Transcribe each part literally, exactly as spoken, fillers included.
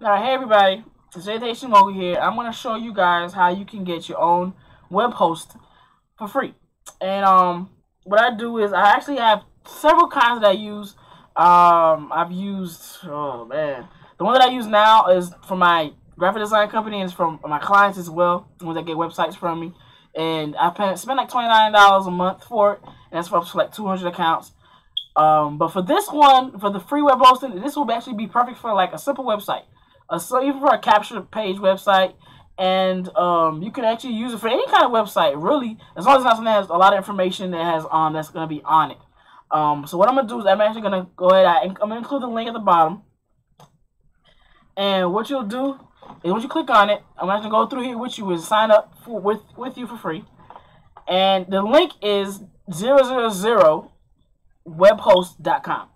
Now, hey everybody, J T H M over here. I'm going to show you guys how you can get your own web host for free. And um, what I do is I actually have several kinds that I use. Um, I've used, oh man, the one that I use now is from my graphic design company, and it's from my clients as well, the ones that get websites from me. And I spend like twenty-nine dollars a month for it, and that's for up to like two hundred accounts. Um, but for this one, for the free web hosting, this will actually be perfect for like a simple website. Uh, so even for a capture page website, and um, you can actually use it for any kind of website, really, as long as it's not something that has a lot of information that has on that's going to be on it. Um, so what I'm going to do is I'm actually going to go ahead. I, I'm going to include the link at the bottom. And what you'll do is once you click on it, I'm going to go through here with you and sign up for, with with you for free. And the link is zero zero zero web host dot com,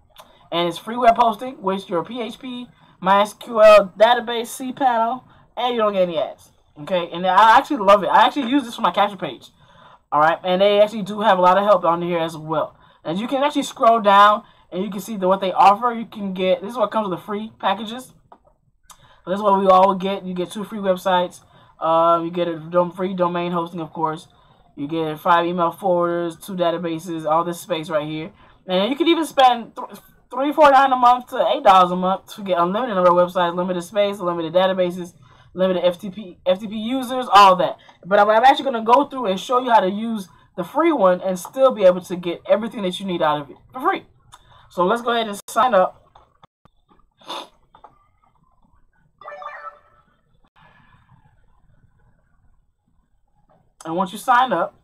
and it's free web hosting with your P H P. MySQL database, cPanel, and you don't get any ads. Okay, and I actually love it. I actually use this for my capture page. All right, and they actually do have a lot of help on here as well. And you can actually scroll down, and you can see the, what they offer. You can get, this is what comes with the free packages. So this is what we all get. You get two free websites. Uh, you get a dom free domain hosting, of course. You get five email forwarders, two databases, all this space right here. And you can even spend Th three forty-nine a month to eight dollars a month to get unlimited number of websites, limited space, limited databases, limited F T P F T P users, all that. But I'm, I'm actually going to go through and show you how to use the free one and still be able to get everything that you need out of it for free. So let's go ahead and sign up. And once you sign up,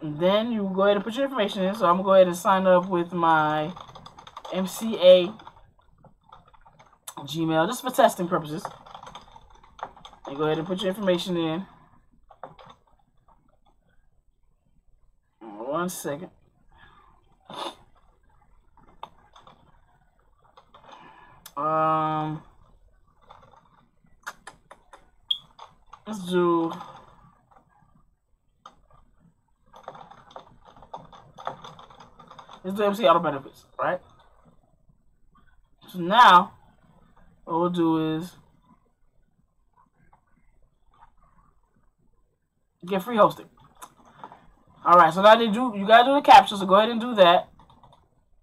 and then you go ahead and put your information in. So I'm going to go ahead and sign up with my M C A Gmail, just for testing purposes. And go ahead and put your information in. One second. Um, let's do... Let's do M C Auto Benefits, right? So now, what we'll do is get free hosting. All right, so now they do, you gotta do the captcha, so go ahead and do that.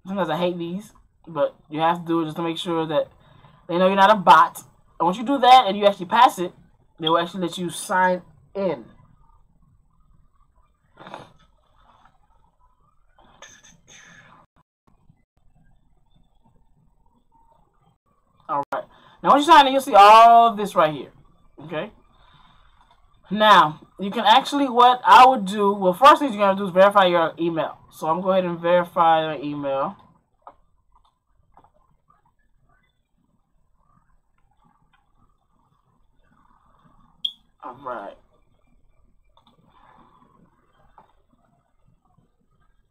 Sometimes I hate these, but you have to do it just to make sure that they know you're not a bot. And once you do that and you actually pass it, they will actually let you sign in. Alright, now once you sign in, you'll see all of this right here, okay? Now, you can actually, what I would do, well, first thing you're going to do is verify your email. So I'm going to go ahead and verify your email. Alright.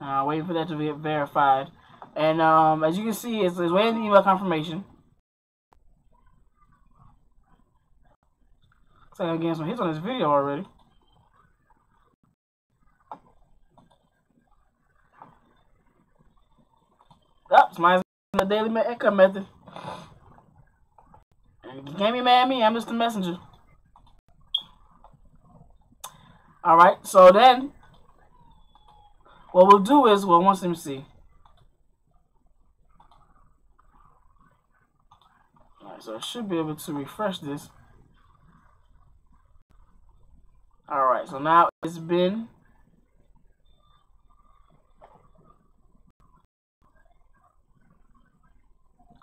Now, uh, waiting for that to be verified. And um, as you can see, it's, it's waiting for the email confirmation. So I'm getting some hits on this video already. That's my daily income method. And you can't be mad at me, I'm just the messenger. Alright, so then what we'll do is, well, once let me see. Alright, so I should be able to refresh this. Alright, so now it's been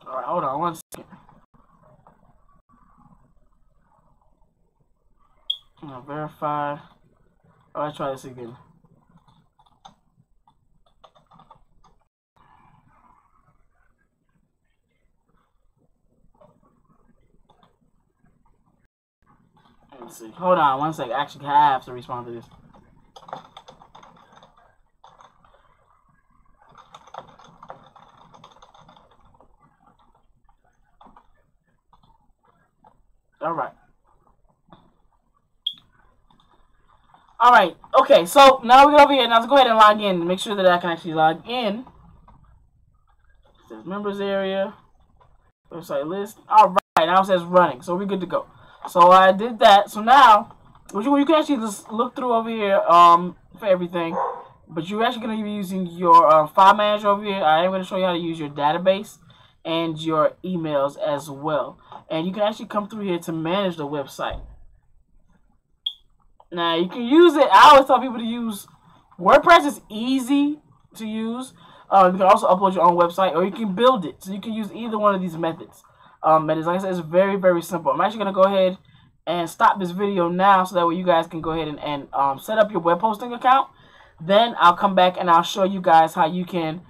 Alright, hold on one second. I'm gonna verify. Alright, try this again. Let's see. Hold on one second. Actually, I have to respond to this. All right. All right. Okay. So now we're over here. Now let's go ahead and log in. Make sure that I can actually log in. There's members area. Website list. All right. Now it says running. So we're good to go. So I did that. So now, what you, you can actually just look through over here um, for everything. But you're actually going to be using your uh, file manager over here. I am going to show you how to use your database and your emails as well. And you can actually come through here to manage the website. Now, you can use it. I always tell people to use WordPress. It's easy to use. Uh, you can also upload your own website, or you can build it. So you can use either one of these methods. Um, methods, like I said, it's very, very simple. I'm actually going to go ahead and stop this video now so that way you guys can go ahead and, and um, set up your web hosting account. Then I'll come back and I'll show you guys how you can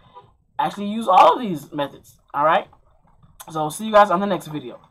actually use all of these methods. All right? So see you guys on the next video.